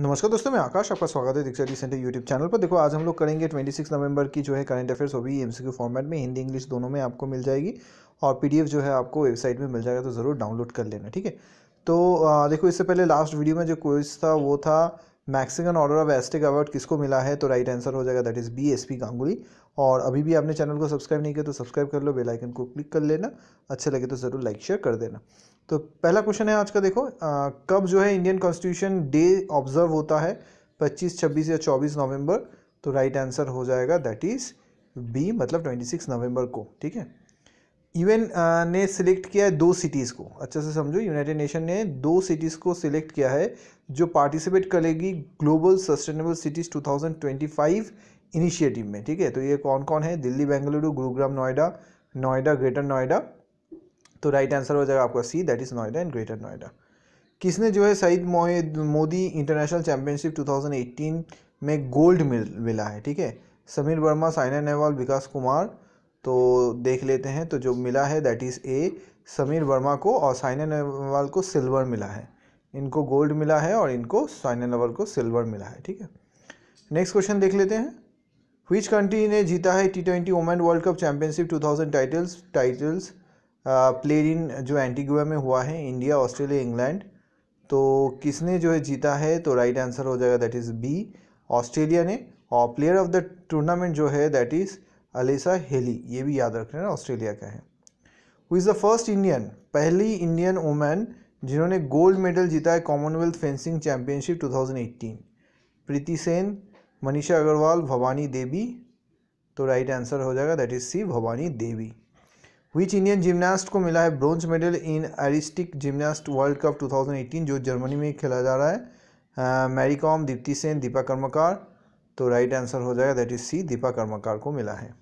नमस्कार दोस्तों, मैं आकाश, आपका स्वागत है Diksha D centre YouTube channel पर। देखो, आज हम लोग करेंगे 26 नवंबर की जो है करंट अफेयर्स, वो भी एमसीक्यू फॉर्मेट में, हिंदी इंग्लिश दोनों में आपको मिल जाएगी और पीडीएफ जो है आपको वेबसाइट में मिल जाएगा, तो ज़रूर डाउनलोड कर लेना, ठीक है। तो देखो, इससे पहले लास्ट वीडियो में जो क्वेश्चन था वो था Mexican order of Aztec award किसको मिला है, तो राइट आंसर हो जाएगा that is B, S P Ganguly. और अभी भी आपने चैनल को सब्सक्राइब नहीं किया तो सब्सक्राइब कर लो, बेल आइकन को क्लिक कर लेना, अच्छा लगे तो ज़रूर लाइक शेयर कर देना। तो पहला क्वेश्चन है आज का, देखो कब जो है इंडियन कॉन्स्टिट्यूशन डे ऑब्जर्व होता है, 25, 26 या 24 नवंबर, तो राइट आंसर हो जाएगा दैट इज़ बी, मतलब 26 नवंबर को, ठीक है। यूएन ने सिलेक्ट किया है दो सिटीज़ को, अच्छे से समझो, यूनाइटेड नेशन ने दो सिटीज़ को सिलेक्ट किया है जो पार्टिसिपेट करेगी ग्लोबल सस्टेनेबल सिटीज़ 2025 इनिशिएटिव में, ठीक है। तो ये कौन कौन है, दिल्ली, बेंगलुरु, गुरुग्राम, नोएडा, ग्रेटर नोएडा, तो राइट आंसर हो जाएगा आपका C, that is Noida and greater Noida. किसने जो है सईद मोदी इंटरनेशनल चैम्पियनशिप 2018 में गोल्ड मिला है, ठीक है, समीर वर्मा, साइना नेहवाल, विकास कुमार, तो देख लेते हैं। तो जो मिला है that is A, Sameer Verma को, और साइना नेहवाल को सिल्वर मिला है, इनको गोल्ड मिला है और इनको साइना नेहवाल को सिल्वर मिला है, ठीक है। नेक्स्ट क्वेश्चन देख लेते हैं, व्हिच कंट्री ने जीता है T20 women world cup championship 2000 titles played in जो एंटीगुआ में हुआ है, इंडिया, ऑस्ट्रेलिया, इंग्लैंड, तो किसने जो है जीता है, तो राइट आंसर हो जाएगा दैट इज़ बी, ऑस्ट्रेलिया ने। और प्लेयर ऑफ द टूर्नामेंट जो है दैट इज़ अलिसा हेली, ये भी याद रखना है, ऑस्ट्रेलिया का है। Who is the first Indian, पहली इंडियन वुमेन जिन्होंने गोल्ड मेडल जीता है Commonwealth fencing championship 2018, Preeti Sen, Manisha Agarwal, Bhavani Devi, तो राइट आंसर हो जाएगा that is C, Bhavani Devi. Which Indian gymnast को मिला है bronze medal in artistic gymnast world cup 2018 जो जर्मनी में खेला जा रहा है, मैरी कॉम, दीप्ति सेन, दीपा कर्मकार, तो राइट आंसर हो जाएगा दैट इज़ सी, दीपा कर्मकार को मिला है।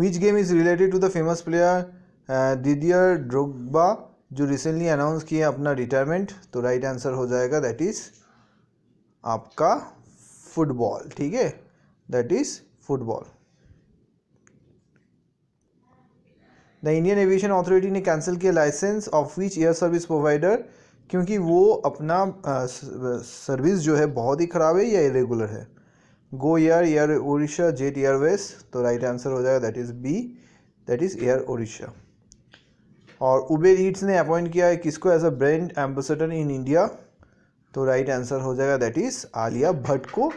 Which game is related to the famous player Didier Drogba जो रिसेंटली अनाउंस किया अपना रिटायरमेंट, तो राइट आंसर हो जाएगा दैट इज़ आपका फुटबॉल, ठीक है, that is football. The Indian aviation authority ने कैंसिल किया licence of which air service provider, क्योंकि वो अपना सर्विस जो है बहुत ही ख़राब है या इरेगुलर है, Go Air, air Odisha, jet Airways, तो राइट आंसर हो जाएगा that is B, that is air Odisha. और उबेर ईट्स ने अपॉइंट किया है किसको as a brand ambassador in India, तो राइट आंसर हो जाएगा दैट इज़ आलिया भट्ट को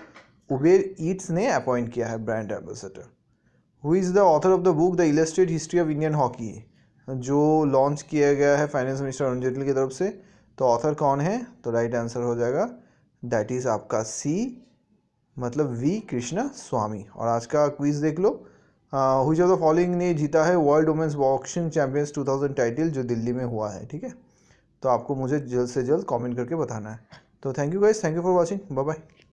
उबेर ईट्स ने अपॉइंट किया है brand ambassador. Who is the author of the book the illustrated history of Indian hockey जो लॉन्च किया गया है फाइनेंस मिनिस्टर अरुण जेटली की तरफ से, तो ऑथर कौन है, तो राइट आंसर हो जाएगा दैट इज़ आपका सी, मतलब वी कृष्णा स्वामी। और आज का क्विज देख लो, व्हिच ऑफ द फॉलोइंग ने जीता है world women's boxing champions 2000 title जो दिल्ली में हुआ है, ठीक है। तो आपको मुझे जल्द से जल्द कॉमेंट करके बताना है। तो thank you guys, thank you for watching, bye bye.